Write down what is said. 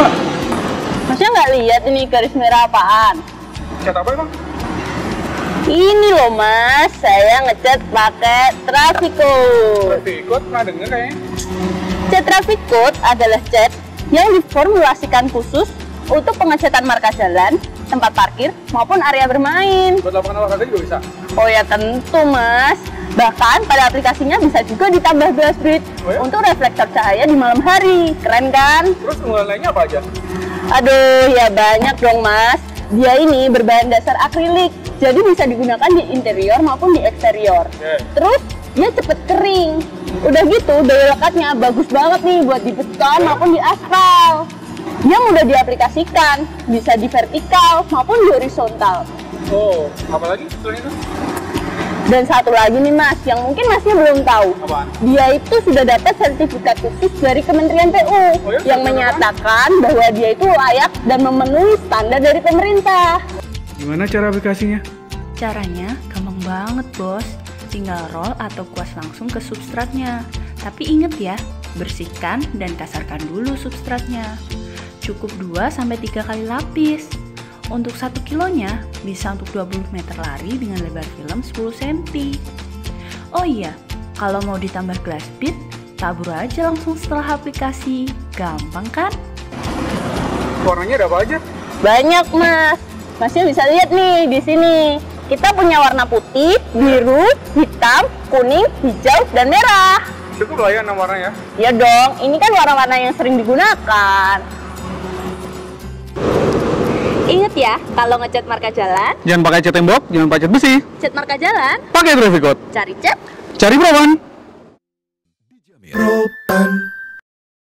Mbak? Masnya nggak lihat ini garis merah apaan? Cat apa emang? Ini loh Mas, saya ngecat pakai TRAFFIKOTE. TRAFFIKOTE nggak denger kayaknya. Cat TRAFFIKOTE adalah cat yang diformulasikan khusus untuk pengecatan marka jalan, tempat parkir, maupun area bermain. Buat lapangan olahraga juga bisa? Oh ya tentu Mas. Bahkan pada aplikasinya bisa juga ditambah glass bridge untuk reflektor cahaya di malam hari. Keren kan? Terus keunggulan lainnya apa aja? Aduh, ya banyak dong Mas. Dia ini berbahan dasar akrilik, jadi bisa digunakan di interior maupun di eksterior. Terus dia cepet kering. Udah gitu daya lekatnya bagus banget nih buat di beton maupun di aspal. Dia mudah diaplikasikan, bisa di vertikal maupun di horizontal. Oh, apa lagi selain itu? Dan satu lagi nih Mas, yang mungkin Masnya belum tahu. Apaan? Dia itu sudah dapat sertifikat khusus dari Kementerian PU yang menyatakan bahwa dia itu layak dan memenuhi standar dari pemerintah. Gimana cara aplikasinya? Caranya gampang banget Bos, tinggal roll atau kuas langsung ke substratnya. Tapi inget ya, bersihkan dan kasarkan dulu substratnya. Cukup 2-3 kali lapis. Untuk 1 kilonya bisa untuk 20 meter lari dengan lebar film 10 cm. Oh iya, kalau mau ditambah glass bead, tabur aja langsung setelah aplikasi. Gampang kan? Warnanya ada apa aja? Banyak Mas. Masnya bisa lihat nih di sini. Kita punya warna putih, biru, hitam, kuning, hijau, dan merah. Cukup lah ya 6 warna ya? Ya dong, ini kan warna-warna yang sering digunakan. Ingat ya, kalau ngecat marka jalan, jangan pakai cat tembok, jangan pakai cat besi. Cat marka jalan, pakai TRAFFIKOTE. Cari cat, cari Propan.